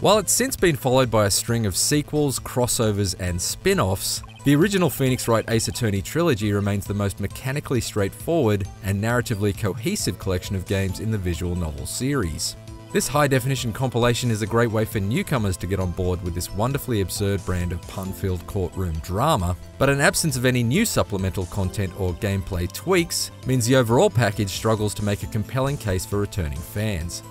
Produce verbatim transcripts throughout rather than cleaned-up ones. While it's since been followed by a string of sequels, crossovers, and spin-offs, the original Phoenix Wright Ace Attorney trilogy remains the most mechanically straightforward and narratively cohesive collection of games in the visual novel series. This high-definition compilation is a great way for newcomers to get on board with this wonderfully absurd brand of pun-filled courtroom drama, but an absence of any new supplemental content or gameplay tweaks means the overall package struggles to make a compelling case for returning fans.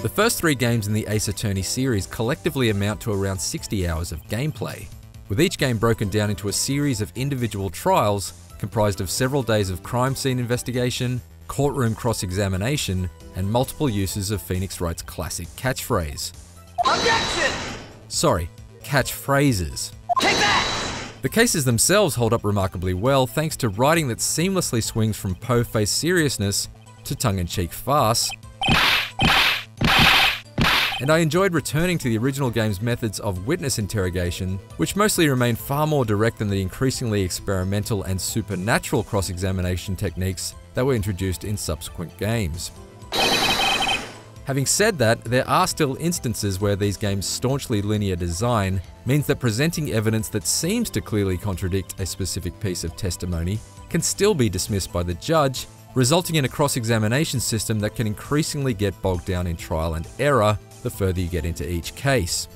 The first three games in the Ace Attorney series collectively amount to around sixty hours of gameplay, with each game broken down into a series of individual trials comprised of several days of crime scene investigation, courtroom cross-examination, and multiple uses of Phoenix Wright's classic catchphrase. Objection! Sorry, catchphrases. Take that! The cases themselves hold up remarkably well thanks to writing that seamlessly swings from po-faced seriousness to tongue-in-cheek farce, and I enjoyed returning to the original game's methods of witness interrogation, which mostly remain far more direct than the increasingly experimental and supernatural cross-examination techniques that were introduced in subsequent games. Having said that, there are still instances where these games' staunchly linear design means that presenting evidence that seems to clearly contradict a specific piece of testimony can still be dismissed by the judge, resulting in a cross-examination system that can increasingly get bogged down in trial and error the further you get into each case.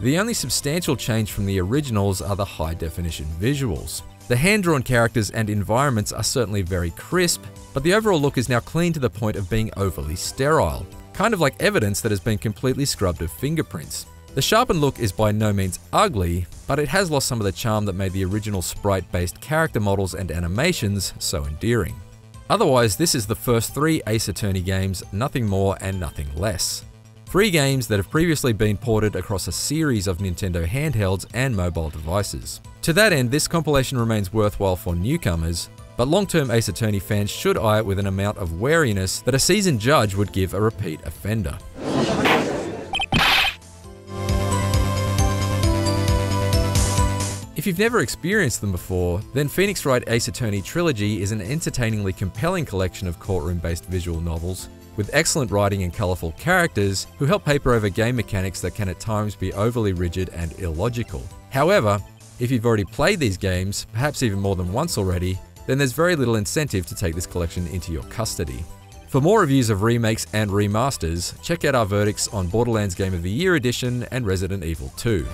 The only substantial change from the originals are the high-definition visuals. The hand-drawn characters and environments are certainly very crisp, but the overall look is now clean to the point of being overly sterile, kind of like evidence that has been completely scrubbed of fingerprints. The sharpened look is by no means ugly, but it has lost some of the charm that made the original sprite-based character models and animations so endearing. Otherwise, this is the first three Ace Attorney games, nothing more and nothing less. Three games that have previously been ported across a series of Nintendo handhelds and mobile devices. To that end, this compilation remains worthwhile for newcomers, but long-term Ace Attorney fans should eye it with an amount of wariness that a seasoned judge would give a repeat offender. If you've never experienced them before, then Phoenix Wright Ace Attorney Trilogy is an entertainingly compelling collection of courtroom-based visual novels with excellent writing and colourful characters who help paper over game mechanics that can at times be overly rigid and illogical. However, if you've already played these games, perhaps even more than once already, then there's very little incentive to take this collection into your custody. For more reviews of remakes and remasters, check out our verdicts on Borderlands Game of the Year Edition and Resident Evil two.